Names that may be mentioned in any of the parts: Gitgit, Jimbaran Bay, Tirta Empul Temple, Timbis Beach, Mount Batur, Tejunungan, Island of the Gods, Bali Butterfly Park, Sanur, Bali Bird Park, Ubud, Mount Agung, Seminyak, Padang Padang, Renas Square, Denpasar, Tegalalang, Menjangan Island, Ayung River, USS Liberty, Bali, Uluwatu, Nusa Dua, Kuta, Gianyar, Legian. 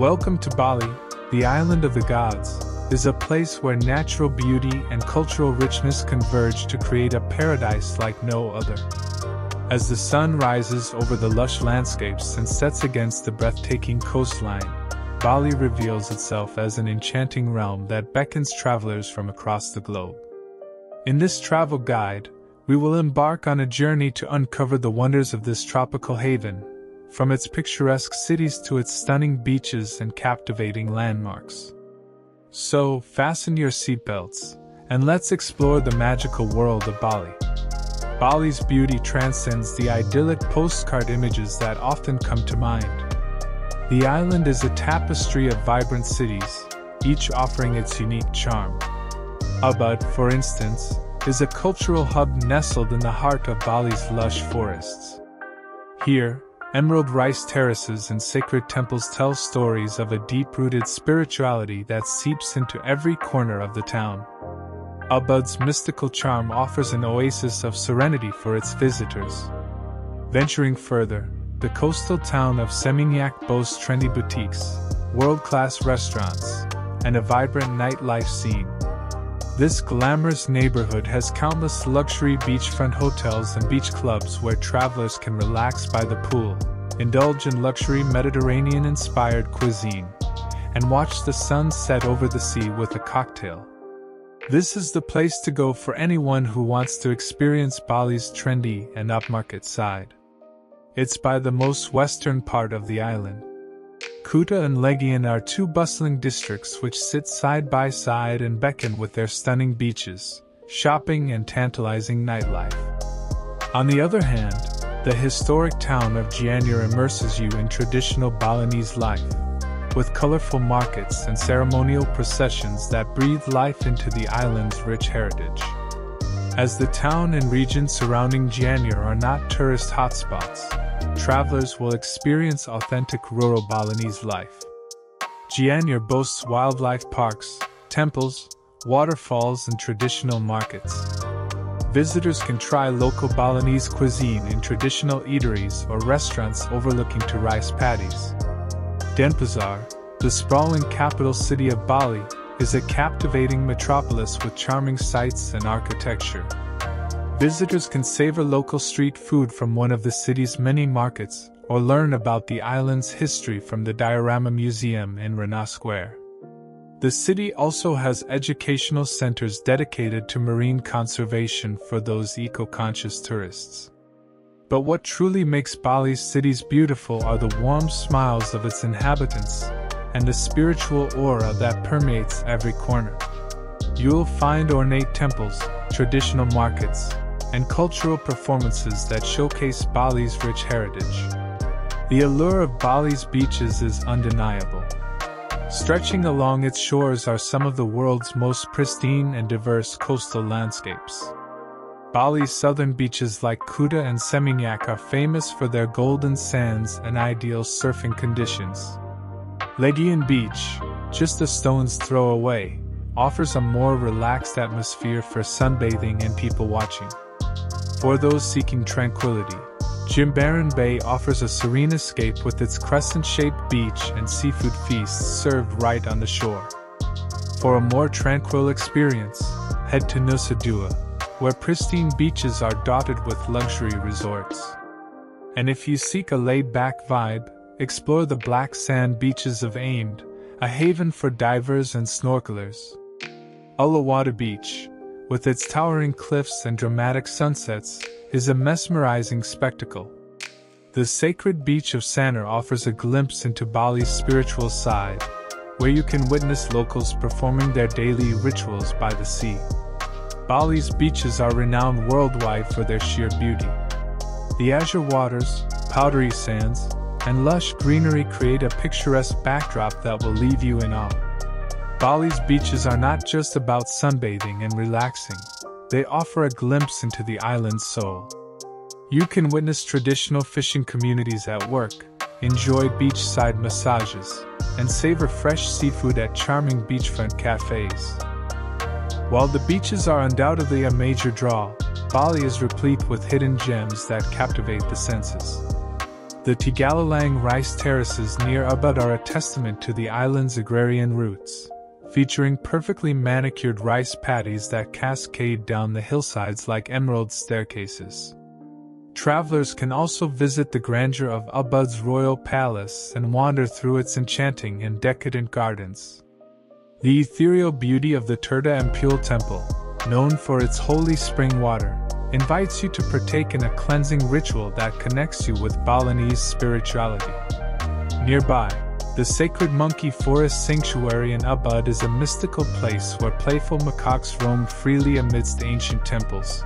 Welcome to Bali, the island of the gods, is a place where natural beauty and cultural richness converge to create a paradise like no other. As the sun rises over the lush landscapes and sets against the breathtaking coastline, Bali reveals itself as an enchanting realm that beckons travelers from across the globe. In this travel guide, we will embark on a journey to uncover the wonders of this tropical haven, from its picturesque cities to its stunning beaches and captivating landmarks. So, fasten your seatbelts, and let's explore the magical world of Bali. Bali's beauty transcends the idyllic postcard images that often come to mind. The island is a tapestry of vibrant cities, each offering its unique charm. Ubud, for instance, is a cultural hub nestled in the heart of Bali's lush forests. Here, emerald rice terraces and sacred temples tell stories of a deep-rooted spirituality that seeps into every corner of the town. Ubud's mystical charm offers an oasis of serenity for its visitors. Venturing further, the coastal town of Seminyak boasts trendy boutiques, world-class restaurants, and a vibrant nightlife scene. This glamorous neighborhood has countless luxury beachfront hotels and beach clubs where travelers can relax by the pool, indulge in luxury Mediterranean-inspired cuisine, and watch the sun set over the sea with a cocktail. This is the place to go for anyone who wants to experience Bali's trendy and upmarket side. It's by the most western part of the island. Kuta and Legian are two bustling districts which sit side by side and beckon with their stunning beaches, shopping and tantalizing nightlife. On the other hand, the historic town of Gianyar immerses you in traditional Balinese life, with colorful markets and ceremonial processions that breathe life into the island's rich heritage. As the town and region surrounding Gianyar are not tourist hotspots, travelers will experience authentic rural Balinese life. Gianyar boasts wildlife parks, temples, waterfalls, and traditional markets. Visitors can try local Balinese cuisine in traditional eateries or restaurants overlooking to rice paddies. Denpasar, the sprawling capital city of Bali, is a captivating metropolis with charming sights and architecture. Visitors can savor local street food from one of the city's many markets, or learn about the island's history from the Diorama Museum in Renas Square. The city also has educational centers dedicated to marine conservation for those eco-conscious tourists. But what truly makes Bali's cities beautiful are the warm smiles of its inhabitants, and the spiritual aura that permeates every corner. You'll find ornate temples, traditional markets, and cultural performances that showcase Bali's rich heritage. The allure of Bali's beaches is undeniable. Stretching along its shores are some of the world's most pristine and diverse coastal landscapes. Bali's southern beaches like Kuta and Seminyak are famous for their golden sands and ideal surfing conditions. Legian Beach, just a stone's throw away, offers a more relaxed atmosphere for sunbathing and people watching. For those seeking tranquility, Jimbaran Bay offers a serene escape with its crescent-shaped beach and seafood feasts served right on the shore. For a more tranquil experience, head to Nusa Dua, where pristine beaches are dotted with luxury resorts. And if you seek a laid-back vibe, explore the black sand beaches of Aimed, a haven for divers and snorkelers. Uluwatu Beach, with its towering cliffs and dramatic sunsets, is a mesmerizing spectacle. The sacred beach of Sanur offers a glimpse into Bali's spiritual side, where you can witness locals performing their daily rituals by the sea. Bali's beaches are renowned worldwide for their sheer beauty. The azure waters, powdery sands, and lush greenery create a picturesque backdrop that will leave you in awe. Bali's beaches are not just about sunbathing and relaxing, they offer a glimpse into the island's soul. You can witness traditional fishing communities at work, enjoy beachside massages, and savor fresh seafood at charming beachfront cafes. While the beaches are undoubtedly a major draw, Bali is replete with hidden gems that captivate the senses. the Tegalalang rice terraces near Ubud are a testament to the island's agrarian roots, featuring perfectly manicured rice paddies that cascade down the hillsides like emerald staircases. Travelers can also visit the grandeur of Ubud's royal palace and wander through its enchanting and decadent gardens. The ethereal beauty of the Tirta Empul Temple, known for its holy spring water, invites you to partake in a cleansing ritual that connects you with Balinese spirituality. Nearby, the Sacred Monkey Forest Sanctuary in Ubud is a mystical place where playful macaques roam freely amidst ancient temples.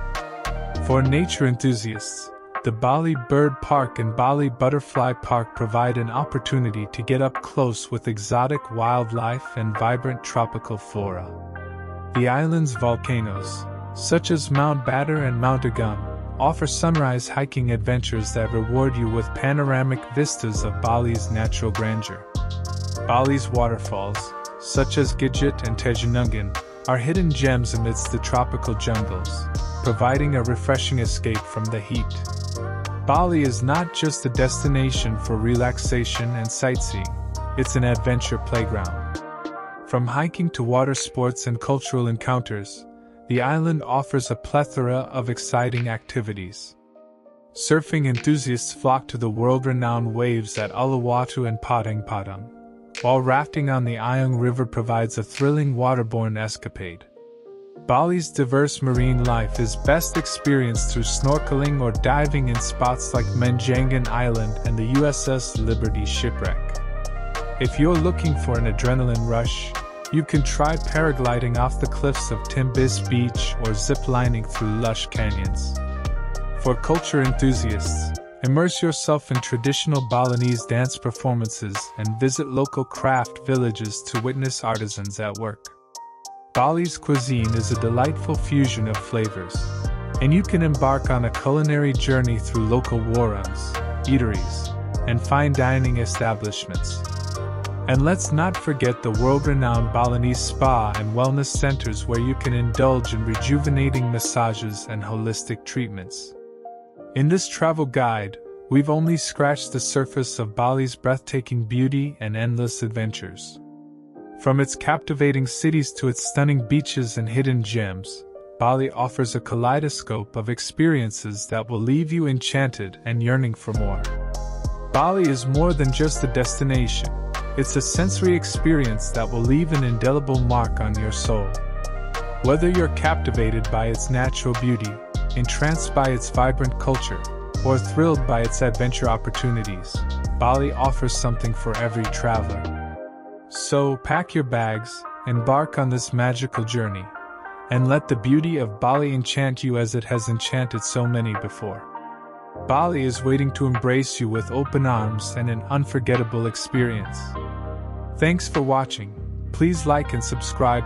For nature enthusiasts, the Bali Bird Park and Bali Butterfly Park provide an opportunity to get up close with exotic wildlife and vibrant tropical flora. The island's volcanoes, such as Mount Batur and Mount Agung, offer sunrise hiking adventures that reward you with panoramic vistas of Bali's natural grandeur. Bali's waterfalls, such as Gitgit and Tejunungan, are hidden gems amidst the tropical jungles, providing a refreshing escape from the heat. Bali is not just a destination for relaxation and sightseeing, it's an adventure playground. From hiking to water sports and cultural encounters, the island offers a plethora of exciting activities. Surfing enthusiasts flock to the world-renowned waves at Uluwatu and Padang Padang, while rafting on the Ayung River provides a thrilling waterborne escapade. Bali's diverse marine life is best experienced through snorkeling or diving in spots like Menjangan Island and the USS Liberty shipwreck. If you're looking for an adrenaline rush, you can try paragliding off the cliffs of Timbis Beach or zip-lining through lush canyons. For culture enthusiasts, immerse yourself in traditional Balinese dance performances and visit local craft villages to witness artisans at work. Bali's cuisine is a delightful fusion of flavors, and you can embark on a culinary journey through local warungs, eateries, and fine dining establishments. And let's not forget the world-renowned Balinese spa and wellness centers where you can indulge in rejuvenating massages and holistic treatments. In this travel guide, we've only scratched the surface of Bali's breathtaking beauty and endless adventures. From its captivating cities to its stunning beaches and hidden gems, Bali offers a kaleidoscope of experiences that will leave you enchanted and yearning for more. Bali is more than just a destination. It's a sensory experience that will leave an indelible mark on your soul. Whether you're captivated by its natural beauty, entranced by its vibrant culture, or thrilled by its adventure opportunities, Bali offers something for every traveler. So pack your bags, embark on this magical journey, and let the beauty of Bali enchant you as it has enchanted so many before. Bali is waiting to embrace you with open arms and an unforgettable experience. Thanks for watching. Please like and subscribe.